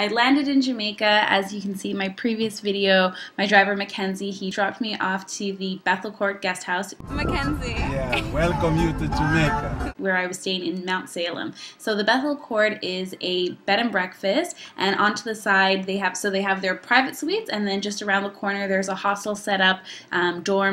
I landed in Jamaica. As you can see in my previous video, my driver Mackenzie, he dropped me off to the Bethel Court Guesthouse. Mackenzie. Yeah, welcome you to Jamaica. Where I was staying in Mount Salem. So the Bethel Court is a bed and breakfast, and onto the side they have their private suites, and then just around the corner there's a hostel set up, dorms.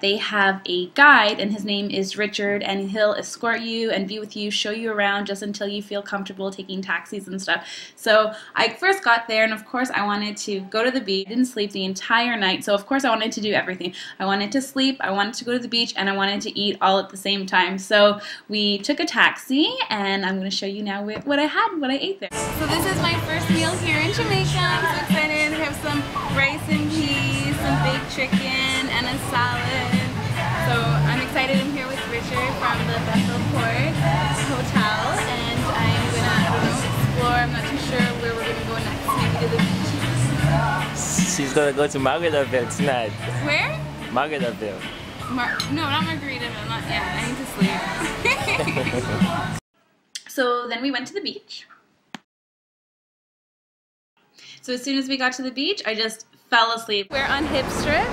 They have a guide, and his name is Richard, and he'll escort you and be with you, show you around just until you feel comfortable taking taxis and stuff. So I first got there, and of course I wanted to go to the beach. I didn't sleep the entire night, so of course I wanted to do everything. I wanted to sleep, I wanted to go to the beach, and I wanted to eat all at the same time. So we took a taxi, and I'm going to show you now what I had and what I ate there. So this is my first meal here in Jamaica. I'm so excited. We have some rice and peas, some baked chicken, and a salad. So I'm excited. I'm here with Richard from the Bethel Court Hotel, and I'm gonna explore. I'm not too sure where we're gonna go next. Maybe to the beach. She's gonna go to Margaritaville tonight. Where? Margaritaville. No, not Margaritaville. Not yet. I need to sleep. So then we went to the beach. So as soon as we got to the beach, I just fell asleep. We're on Hip Strip.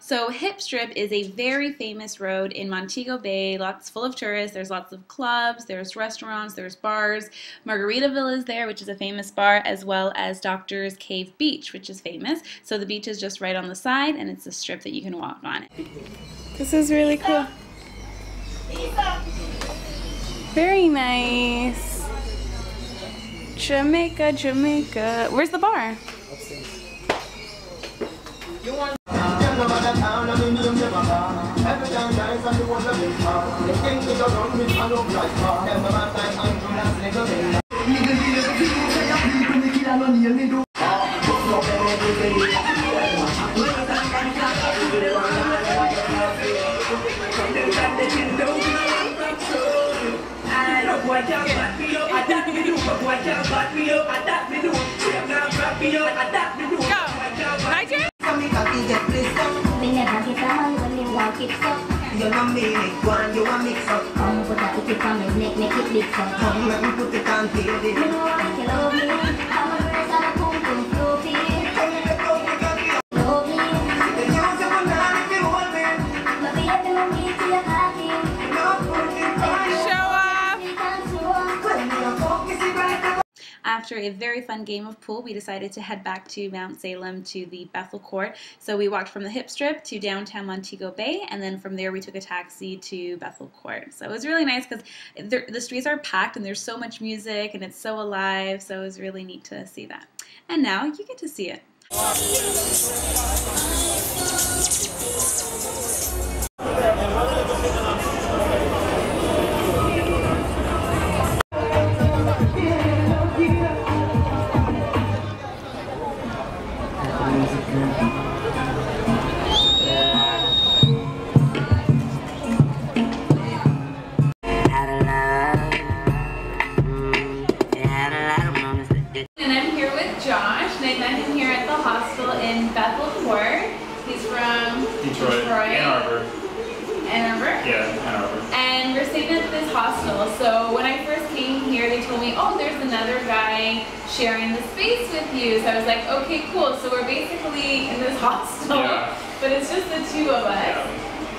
So Hip Strip is a very famous road in Montego Bay, lots full of tourists. There's lots of clubs, there's restaurants, there's bars. Margaritaville is there, which is a famous bar, as well as Doctor's Cave Beach, which is famous. So the beach is just right on the side, and it's a strip that you can walk on. This is really cool. Very nice. Jamaica, Jamaica. Where's the bar? After a very fun game of pool, we decided to head back to Mount Salem to the Bethel Court. So we walked from the Hip Strip to downtown Montego Bay, and then from there we took a taxi to Bethel Court. So it was really nice because the streets are packed and there's so much music and it's so alive, so it was really neat to see that. And now you get to see it. So when I first came here, they told me, oh, there's another guy sharing the space with you. So I was like, okay, cool. So we're basically in this hostel, yeah. But it's just the two of us.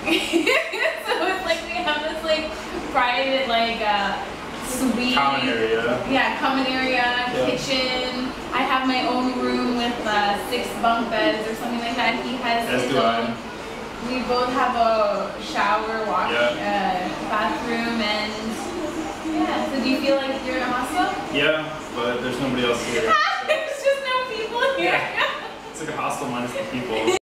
Yeah. So it's like we have this like private like suite. Common area. Yeah, common area, yeah. Kitchen. I have my own room with 6 bunk beds or something like that. He has his own. We both have a shower, wash, bathroom, and yeah. So do you feel like you're in a hostel? Yeah, but there's nobody else here. There's just no people here. Yeah. It's like a hostel minus the people.